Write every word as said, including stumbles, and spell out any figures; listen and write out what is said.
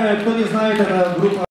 Kto nie znajdzie, ta grupa